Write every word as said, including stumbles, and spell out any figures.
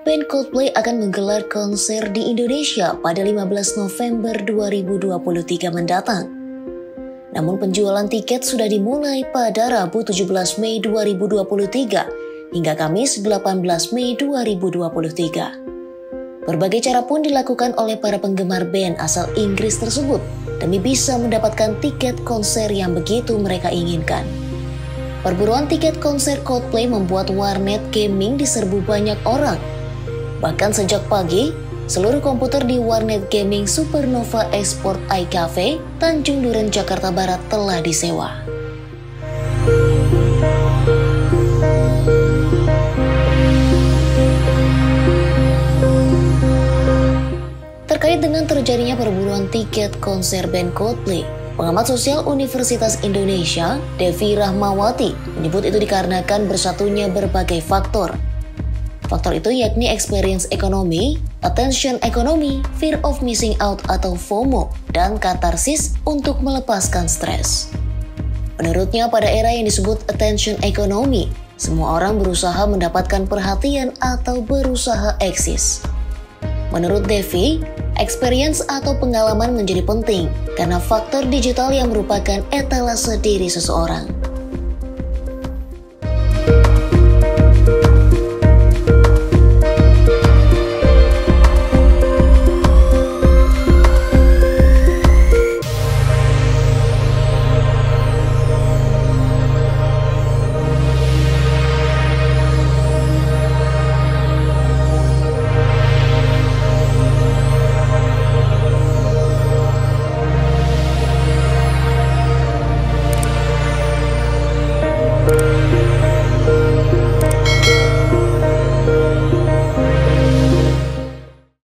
band Coldplay akan menggelar konser di Indonesia pada lima belas November dua ribu dua puluh tiga mendatang. Namun penjualan tiket sudah dimulai pada Rabu tujuh belas Mei dua ribu dua puluh tiga hingga Kamis delapan belas Mei dua ribu dua puluh tiga. Berbagai cara pun dilakukan oleh para penggemar band asal Inggris tersebut demi bisa mendapatkan tiket konser yang begitu mereka inginkan. Perburuan tiket konser Coldplay membuat warnet gaming diserbu banyak orang. Bahkan sejak pagi, seluruh komputer di warnet gaming Supernova Export iCafe Tanjung Duren, Jakarta Barat telah disewa. Terkait dengan terjadinya perburuan tiket konser band Coldplay, pengamat sosial Universitas Indonesia, Devi Rahmawati, menyebut itu dikarenakan bersatunya berbagai faktor. Faktor itu yakni experience ekonomi, attention ekonomi, fear of missing out atau FOMO, dan katarsis untuk melepaskan stres. Menurutnya pada era yang disebut attention ekonomi, semua orang berusaha mendapatkan perhatian atau berusaha eksis. Menurut Devi, experience atau pengalaman menjadi penting karena faktor digital yang merupakan etalase diri seseorang.